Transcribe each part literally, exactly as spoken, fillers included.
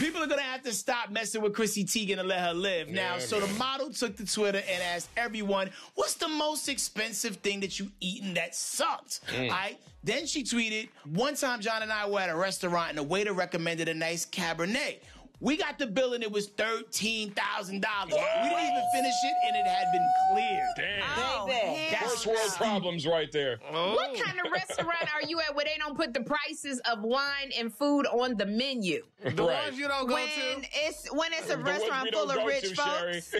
people are going to have to stop messing with Chrissy Teigen and let her live. Yeah, now, man. So the model took to Twitter and asked everyone, what's the most expensive thing that you eaten that sucked? Mm. All right? Then she tweeted, one time John and I were at a restaurant and the waiter recommended a nice Cabernet. We got the bill and it was thirteen thousand dollars. We didn't even finish it and it had been cleared. Damn. Oh, that's first world problems right there. Oh. What kind of restaurant are you at where they don't put the prices of wine and food on the menu? The right. ones you don't go when to? It's, when it's a the restaurant full of rich to, folks.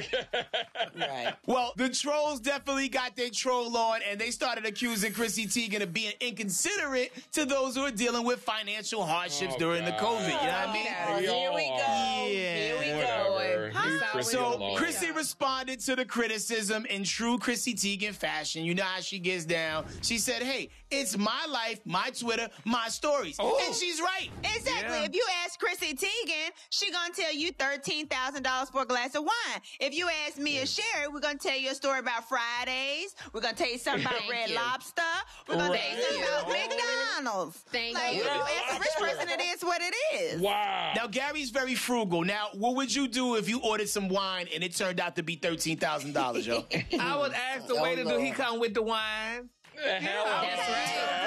Right. Well, the trolls definitely got their troll on and they started accusing Chrissy Teigen of being inconsiderate to those who are dealing with financial hardships oh, during God. the COVID. You know what I mean? Oh, here here we go. Yeah. Here we Whatever. go. Huh? So Chrissy responded to the criticism in true Chrissy Teigen fashion. You know how she gets down. She said, hey, it's my life, my Twitter, my stories. Ooh. And she's right. Exactly. Yeah. If you ask Chrissy Teigen, she gonna tell you thirteen thousand dollars for a glass of wine. If you ask me yeah. and Sherri, we're gonna tell you a story about Fridays. We're gonna tell you something about Red you. Lobster. We're gonna right. tell you something about McDonald's. Thank like, you. If you ask a rich person, it is what it is. Wow. Now, Gary's very frugal. Now, what would you do if you ordered some wine and it turned out to be thirteen thousand dollars, yo? I would ask the waiter, do he come with the wine? The hell yeah,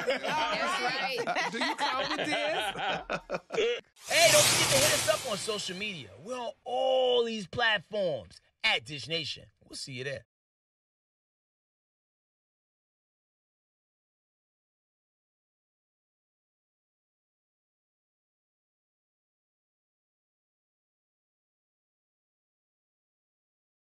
that's right. That's right. Do you come with this? Hey, don't forget to hit us up on social media. We're on all these platforms at Dish Nation. We'll see you there.